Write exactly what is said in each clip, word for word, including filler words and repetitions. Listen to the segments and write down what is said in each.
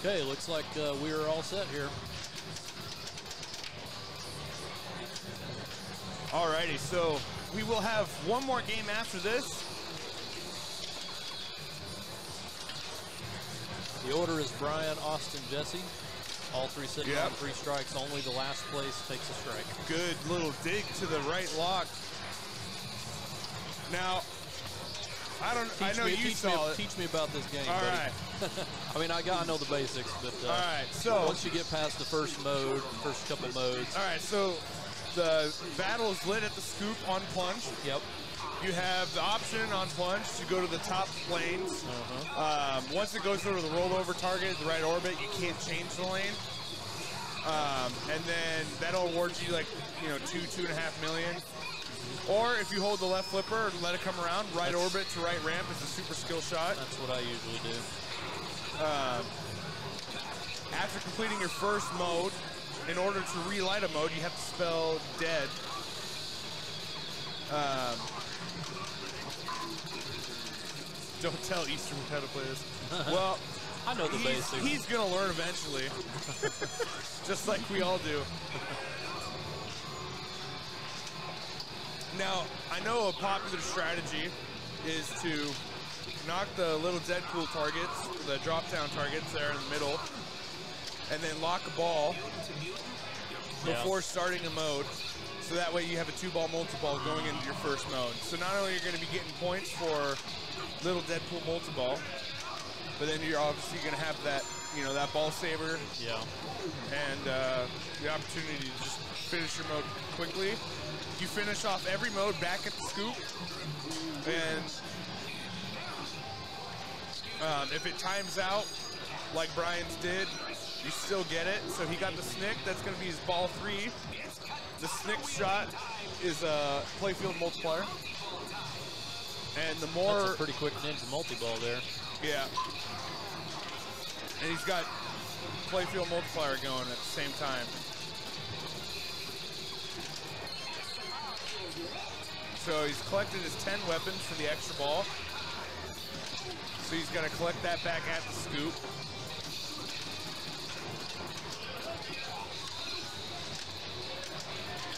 Okay, looks like uh, we are all set here. Alrighty, so we will have one more game after this. The order is Brian, Austin, Jesse. All three sitting yep. on three strikes. Only the last place takes a strike. Good little dig to the right lock. Now, I don't. Teach I know me, you saw me, it. Teach me about this game. All buddy. right. I mean, I got I know the basics, but uh, all right. So once you get past the first mode, first couple modes. All right. So the battle is lit at the scoop on plunge. Yep. You have the option on plunge to go to the top lanes. Uh-huh. um, once it goes over the rollover target, the right orbit, you can't change the lane. Um, and then that'll award you like, you know, two, two and a half million. Or if you hold the left flipper and let it come around, right that's, orbit to right ramp is a super skill shot. That's what I usually do. Um, after completing your first mode, in order to relight a mode, you have to spell dead. Um, Don't tell Eastwood how to play this. Well, I know the he's, basics. He's gonna learn eventually, just like we all do. Now, I know a popular strategy is to knock the little Deadpool targets, the drop-down targets there in the middle, and then lock a ball before yeah. starting a mode. So that way you have a two-ball multi-ball going into your first mode. So not only are you going to be getting points for little Deadpool multi-ball, but then you're obviously going to have that, you know, that ball saver. Yeah. And uh, the opportunity to just finish your mode quickly. You finish off every mode back at the scoop, and um, if it times out like Brian's did, you still get it. So he got the snick. That's going to be his ball three. The snick shot is a playfield multiplier. And the more... That's a pretty quick ninja multi-ball there. Yeah. And he's got playfield multiplier going at the same time. So he's collected his ten weapons for the extra ball. So he's going to collect that back at the scoop.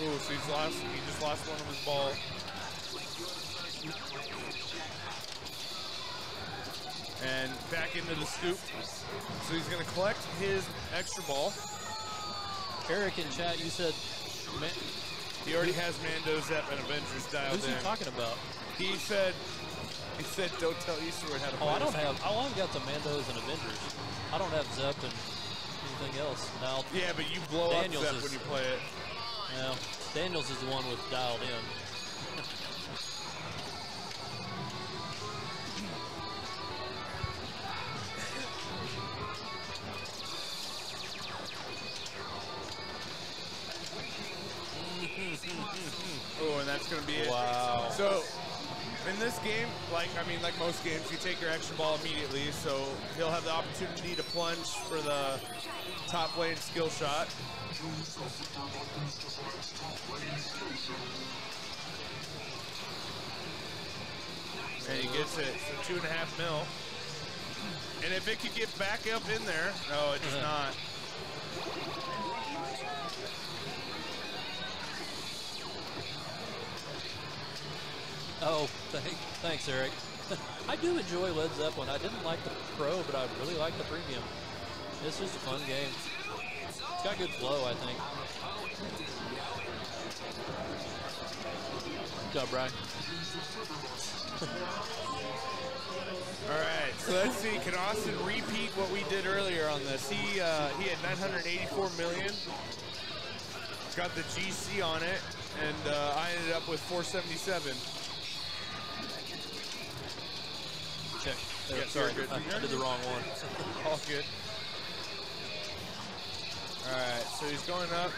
Ooh, so he's lost, he just lost one of his balls. And back into the scoop. So he's going to collect his extra ball. Eric in chat, you said... Man he already has Mando, Zepp, and Avengers dialed in. Who's he talking about? He said... He said, don't tell Eastwood how to play. Oh, I don't have... Game. Oh, I've got the Mandos and Avengers. I don't have Zepp and anything else. Now, yeah, but you blow Daniels up Zepp when you play it. Yeah, Daniels is the one with dialed in. Oh, and that's going to be it. Wow. So, in this game, like, I mean, like most games, you take your extra ball immediately, so he'll have the opportunity to plunge for the top lane skill shot. And he gets it, so two and a half mil. And if it could get back up in there, no, it does not. Oh, thank, thanks, Eric. I do enjoy Led Zeppelin. I didn't like the Pro, but I really like the Premium. This is a fun game. It's got good flow, I think. Good job, Brian. All right, so let's see. Can Austin repeat what we did earlier on this? He uh, he had nine hundred eighty-four million. Got the G C on it, and uh, I ended up with four seventy-seven. Check. There, yeah, sorry, good. I, I did the wrong one. All good. All right, so he's going up.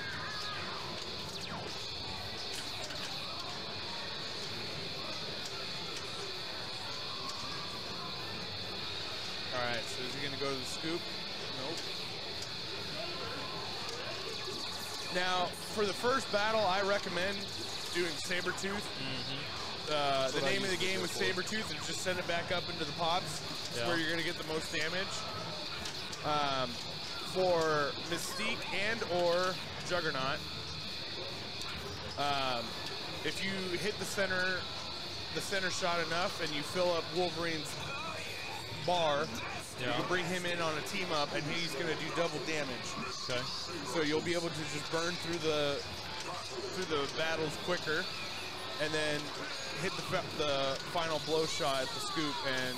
All right, so is he going to go to the scoop? Nope. Now, for the first battle, I recommend doing Sabretooth. Mm-hmm. Uh, the name of the game with Sabretooth is just send it back up into the pops. It's yeah. where you're going to get the most damage. um, for Mystique and or Juggernaut. Um, if you hit the center, the center shot enough and you fill up Wolverine's bar, yeah. You can bring him in on a team up and he's going to do double damage. Okay. So you'll be able to just burn through the through the battles quicker, and then hit the, the final blow shot at the scoop and,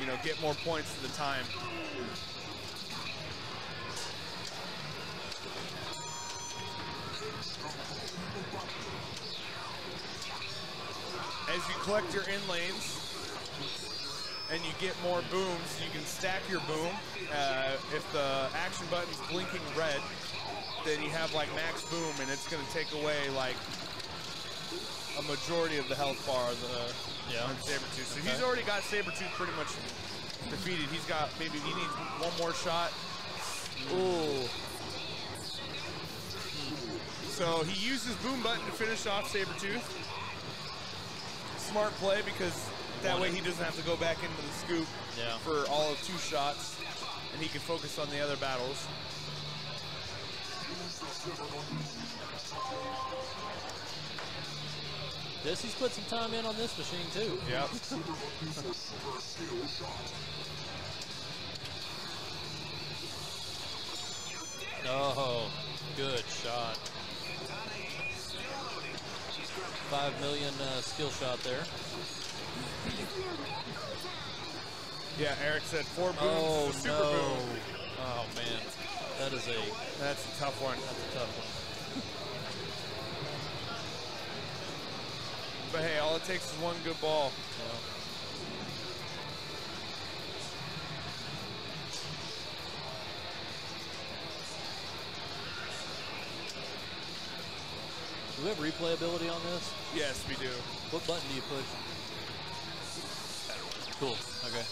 you know, get more points to the time. As you collect your in lanes and you get more booms, you can stack your boom. Uh, if the action button's blinking red, then you have like max boom, and it's going to take away like a majority of the health bar of the yeah. Sabretooth. So okay. He's already got Sabretooth pretty much defeated. He's got, maybe he needs one more shot. Ooh. So he uses boom button to finish off Sabretooth. Smart play, because that way he doesn't have to go back into the scoop yeah. for all of two shots, and he can focus on the other battles. This, he's put some time in on this machine too. Yep. Oh, good shot. Five million uh, skill shot there. Yeah, Eric said four booms. Oh, super no. boom. Oh man, that is a that's a tough one. That's a tough one. But hey, all it takes is one good ball. Yeah. Do we have replayability on this? Yes, we do. What button do you push? Cool. Okay.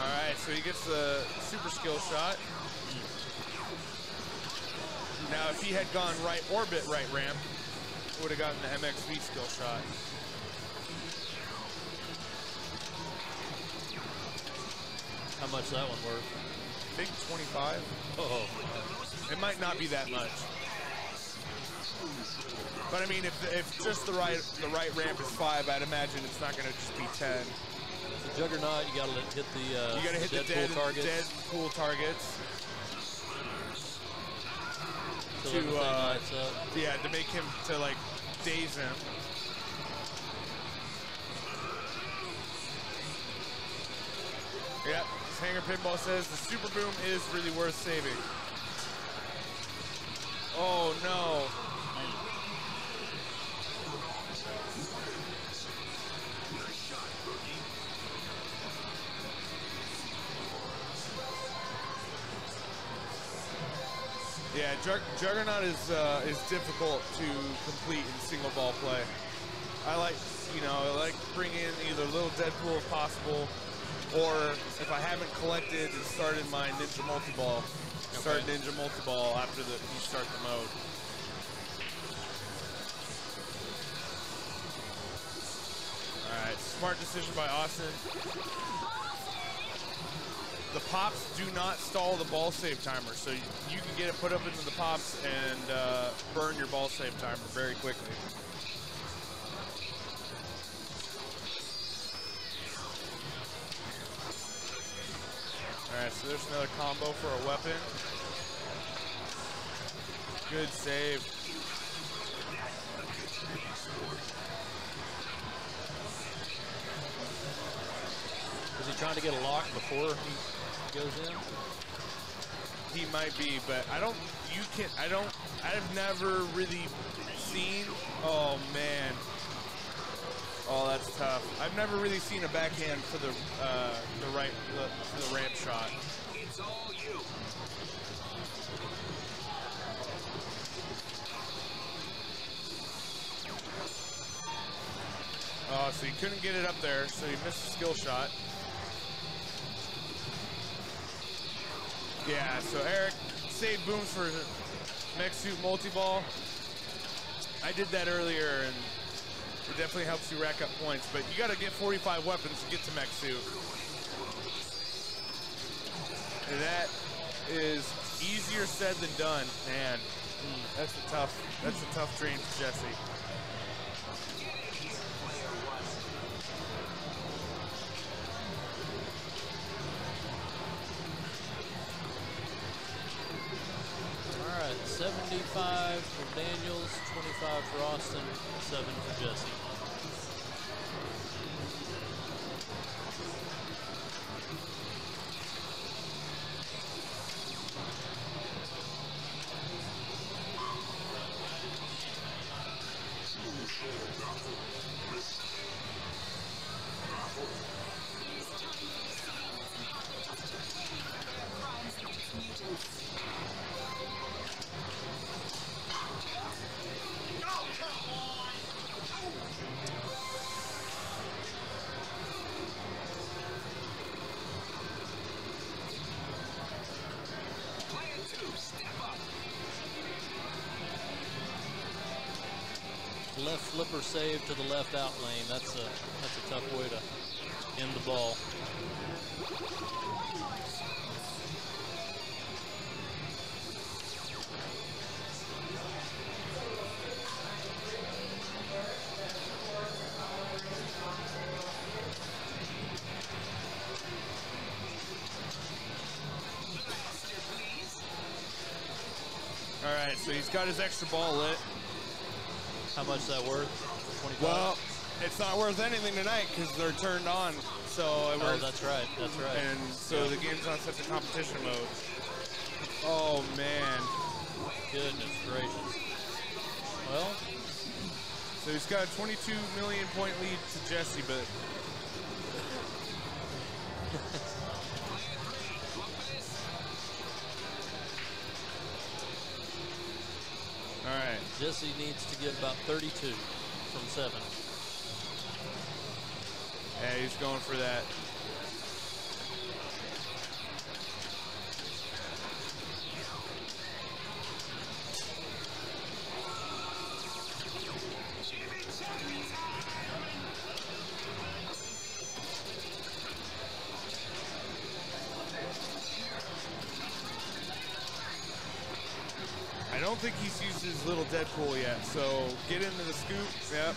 All right, so he gets the super skill shot. Now, if he had gone right orbit, right ramp, would have gotten the M X V skill shot. How much that one worth? I think twenty-five. Uh-oh. It might not be that much. But I mean, if the, if just the right the right ramp is five, I'd imagine it's not going to just be ten. The Juggernaut, you got to hit the uh, you got to hit the dead targets. Deadpool targets. To, uh, yeah, to make him, to like daze him. Yep, Hangar Pinball says the super boom is really worth saving. Oh no. Yeah, Jug Juggernaut is uh, is difficult to complete in single ball play. I like, you know, I like to bring in either Little Deadpool if possible, or if I haven't collected and started my Ninja Multiball, okay. start Ninja Multiball after the you start the mode. All right, smart decision by Austin. The pops do not stall the ball save timer, so you, you can get it put up into the pops and uh, burn your ball save timer very quickly. All right, so there's another combo for a weapon. Good save. Is he trying to get a lock before he goes in? He might be, but I don't. You can. I don't. I've never really seen. Oh man. Oh, that's tough. I've never really seen a backhand for the uh, the right the, the ramp shot. It's all you. Oh, so he couldn't get it up there, so he missed the skill shot. Yeah, so Eric saved booms for Mech Suit multi-ball. I did that earlier, and it definitely helps you rack up points, but you got to get forty-five weapons to get to Mech Suit. that is easier said than done. Man, that's a tough, that's a tough dream for Jesse. All right, seventy-five for Daniels, twenty-five for Austin, seven for Jesse. Left flipper save to the left out lane. That's a that's a tough way to end the ball. All right, so he's got his extra ball lit. How much is that worth? twenty-five? Well, it's not worth anything tonight because they're turned on. So it works. Oh, that's right. That's right. And so yeah. The game's on such a competition mode. Oh, man. Goodness gracious. Well. So he's got a twenty-two million point lead to Jesse, but. All right. Jesse needs to get about thirty-two from seven. Yeah, he's going for that. I don't think he's used his little Deadpool yet, so get into the scoop, yep.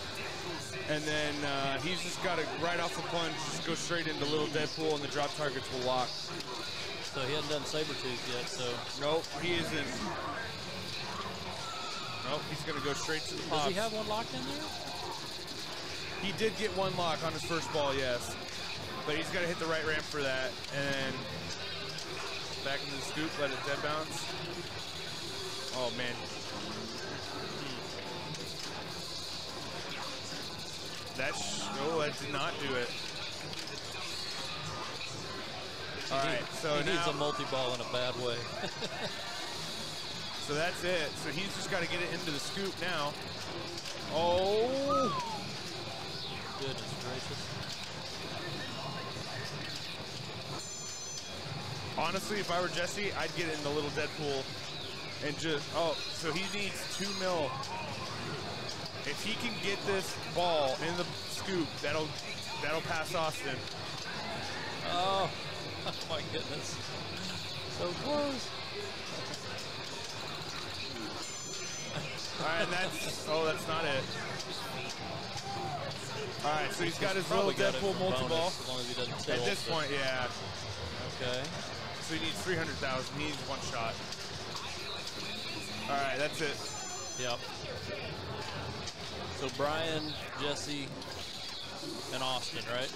And then uh, he's just got to, right off the plunge, just go straight into little Deadpool and the drop targets will lock. So he hasn't done Sabretooth yet, so. Nope, he isn't. Nope, he's going to go straight to the pop. Does he have one locked in there? He did get one lock on his first ball, yes. But he's got to hit the right ramp for that, and then back into the scoop, let it dead bounce. Oh, man. That's, oh, that did not do it. All he, right, so he now. He needs a multi-ball in a bad way. So that's it. So he's just got to get it into the scoop now. Oh. Goodness gracious. Honestly, if I were Jesse, I'd get it in the little Deadpool. And just, oh, so he needs two mil. If he can get this ball in the scoop, that'll that'll pass Austin. Oh, oh my goodness. So close. All right, and that's, oh, that's not it. All right, so he's got his little Deadpool multi-ball. As long as he doesn't tilt. At this point, yeah. Okay. So he needs three hundred thousand, he needs one shot. All right, that's it. Yep. So Brian, Jesse, and Austin, right?